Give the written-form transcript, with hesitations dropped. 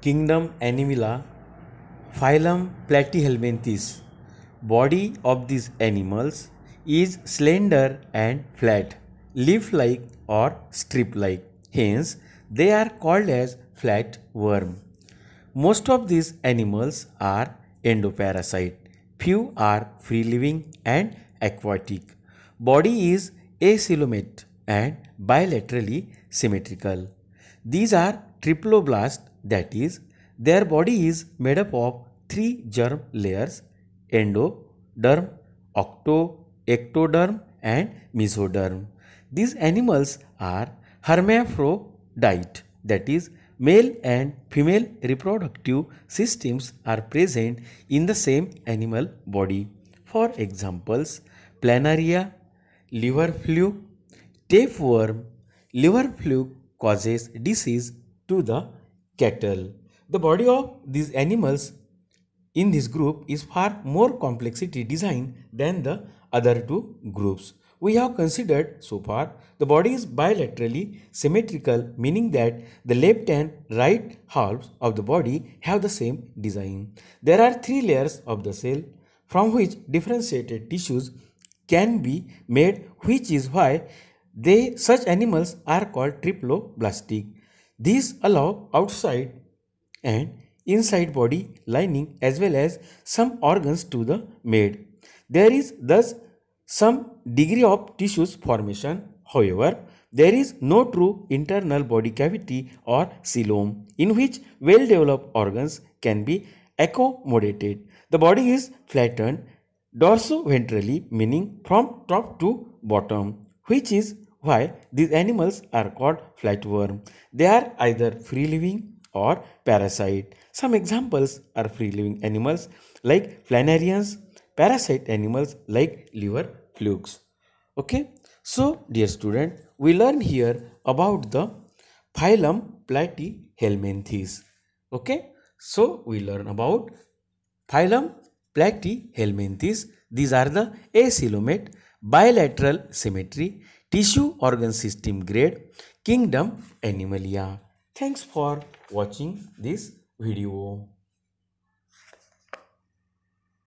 kingdom Animalia, phylum Platyhelminthes. Body of these animals is slender and flat, leaf-like or strip-like. Hence, they are called as flatworm. Most of these animals are endoparasite. Few are free-living and aquatic. Body is acylomate and bilaterally symmetrical. These are triploblast, that is, their body is made up of three germ layers: endoderm, ectoderm and mesoderm. These animals are hermaphrodite, that is, male and female reproductive systems are present in the same animal body. For examples, planaria, liver fluke, tapeworm. Liver fluke causes disease to the cattle. The body of these animals in this group is far more complexity design than the other two groups. We have considered so far the body is bilaterally symmetrical, meaning that the left and right halves of the body have the same design. There are three layers of the cell from which differentiated tissues can be made, which is why such animals are called triploblastic. These allow outside and inside body lining as well as some organs to the mate. There is thus some degree of tissues formation. However, there is no true internal body cavity or coelom in which well-developed organs can be accommodated. The body is flattened dorsoventrally, meaning from top to bottom, which is why these animals are called flatworm. They are either free-living or parasite. Some examples are free-living animals like planarians, parasite animals like liver flukes. Okay, so dear student, we learn here about the phylum Platyhelminthes. Okay, so we learn about phylum Platyhelminthes. These are the acylomate, bilateral symmetry, tissue organ system grade, kingdom Animalia. Thanks for watching this video.